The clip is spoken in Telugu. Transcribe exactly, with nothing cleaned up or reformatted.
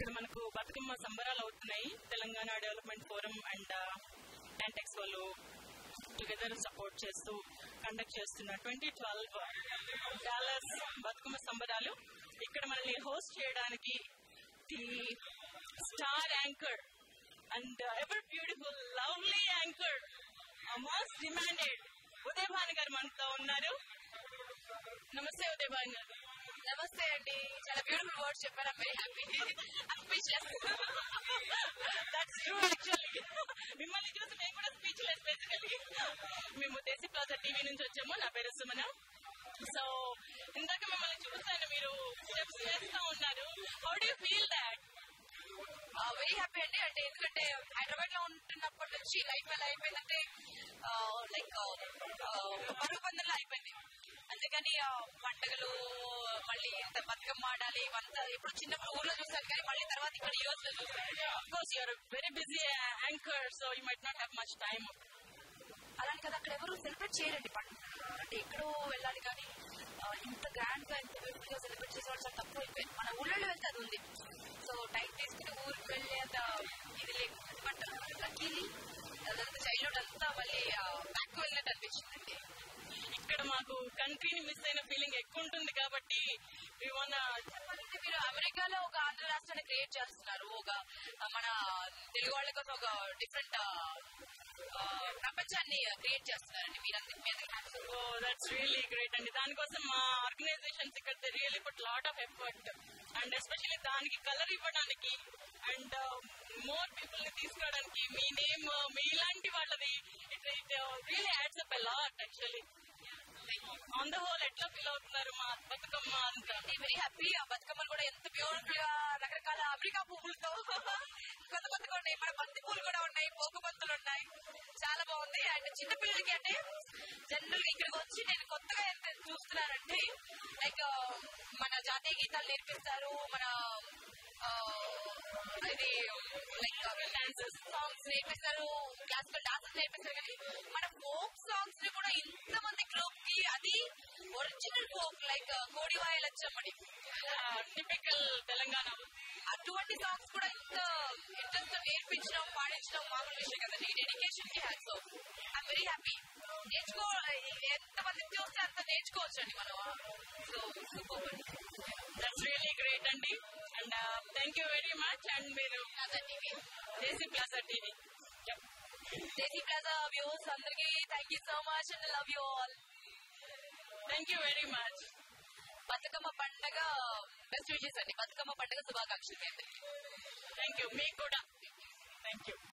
ఇక్కడ మనకు బతుకమ్మ సంబరాలు అవుతున్నాయి. తెలంగాణ డెవలప్మెంట్ ఫోరం అండ్ పెంటెక్స్ వాళ్ళు టుగెదర్ సపోర్ట్ చేస్తూ కండక్ట్ చేస్తున్న ట్వంటీ ట్వెల్వ్ డాలర్స్ బతుకమ్మ సంబరాలు. ఇక్కడ మనల్ని హోస్ట్ చేయడానికి the star anchor and ever beautiful lovely anchor most demanded Uday Bhanu గారు మనతో ఉన్నారు. నమస్తే ఉదయ్ భాను గారు. నమస్తే అండి. చాలా బ్యూటిఫుల్ వర్డ్స్ చెప్పారు. Very happy. That's true. Actually మిమ్మల్ని చూసి నేను కూడా స్పీచ్ లెస్ బేసికల్లీ. మేము డెసిప్లాజా టీవీ నుంచి వచ్చాము. నా పేరు సుమన. సో ఇందాక మిమ్మల్ని చూసాను, మీరు స్టెప్స్ వేస్తూ ఉన్నారు. How do you feel that? Very happy అండి. అంటే ఎందుకంటే హైదరాబాద్ లో ఉంటున్నప్పటి నుంచి లైఫ్ ఎలా అయిపోయిందంటే లైక్ పరుగు పందెంలో అయిపోయింది. అంతేగాని పండుగలు మళ్ళీ ఇంత బతుకమ్మ ఆడాలి ఇవంతా ఇప్పుడు చిన్నప్పుడు ఊళ్ళో చూసాను, కానీ మళ్ళీ తర్వాత ఇక్కడ యూస్ లో చూసాను. Of course you are very busy anchor, so you might not have much time. అలానే కదా అక్కడ ఎవరు సెలబ్రేట్ చేయరండి పండుగ అంటే, ఎక్కడో వెళ్ళాలి. కానీ ఇంత గ్రాండ్ గా ఇంత బ్యూటిఫుల్ గా సెలబ్రేట్ చేసే వాళ్ళు చాలా తక్కువ అయిపోయింది. మన ఊళ్ళో వెళ్తే అది ఉంది. సో టైం తీసుకుని ఊరికి వెళ్ళే అంత ఇది లేదు. బట్ లక్కీలీ అదంతా చైల్డ్హుడ్ అంతా మళ్ళీ బ్యాక్ వెళ్ళినట్టు అనిపించిందండి. ఇక్కడ మాకు కంట్రీని మిస్ అయిన ఫీలింగ్ ఎక్కువ ఉంటుంది. కాబట్టి ఏమన్నా చెప్పాలంటే మీరు అమెరికాలో ఒక ఆంధ్ర రాష్ట్రాన్ని క్రియేట్ చేస్తున్నారు. ఒక మన తెలుగు వాళ్ళ కోసం ఒక డిఫరెంట్ ప్రపంచాన్ని క్రియేట్ చేస్తున్నారండి మీరందరి మీద. సో దట్స్ రియల్లీ గ్రేట్ అండి. దానికోసం మా ఆర్గనైజేషన్స్ ఇక్కడ really put lot of effort and especially దానికి కలర్ ఇవ్వడానికి అండ్ మోర్ పీపుల్ ని తీసుకురావడానికి మీ నేమ్ మీలాంటి వాళ్ళది it really adds up a lot. Actually on the whole ఎట్లా ఫీల్ అవుతున్నారు మా బతుకమ్మ అంతా? Very happy. ఆ బతుకమ్మలు కూడా ఎంత బ్యూటిఫుల్ గా రకరకాల అమెరికా పువ్వులతో కొత్త కొత్తగా ఉన్నాయి. మన బంతి పూలు కూడా ఉన్నాయి, పోకు బంతులు ఉన్నాయి. చాలా బాగుంది. అండ్ చిన్నపిల్లలకి అంటే జనరల్ గా ఇక్కడికి వచ్చి నేను కొత్తగా ఎంత చూస్తున్నానంటే లైక్ మన జాతీయ గీతాలు నేర్పిస్తారు, మన ఇది లైక్ డాన్సెస్ సాంగ్స్ నేర్పిస్తారు, క్లాసికల్ డాన్సెస్ నేర్పిస్తారు. కానీ మన ఫోక్ సాంగ్స్ ని కూడా ఇంతమంది గ్రూప్ కి అది ఒరిజినల్ ఫోక్ లైక్ కోడి వాయిల్ వచ్చామని టిపికల్ తెలంగాణ అటువంటి సాంగ్స్ కూడా ఇంత ఇంట్రెస్ట్ నేర్పించడం పాడించడం మామూలు విషయం కదండి. డెడికేషన్ కి hats off. I'm very happy. నేర్చుకో ఎంతమంది చూస్తే అంత నేర్చుకోవచ్చు అండి మనం. So super. That's really great అండి. And thank you very much. And మీరు డెసిప్లాజా టీవీ డెసిప్లాజా వ్యూస్ అందరికీ thank you so much and love you all. Thank you very much. Bathukamma పండుగ బెస్ట్ విషెస్ అండి. బతుకమ్మ పండుగ శుభాకాంక్షలు. Thank you. మీకు కూడా.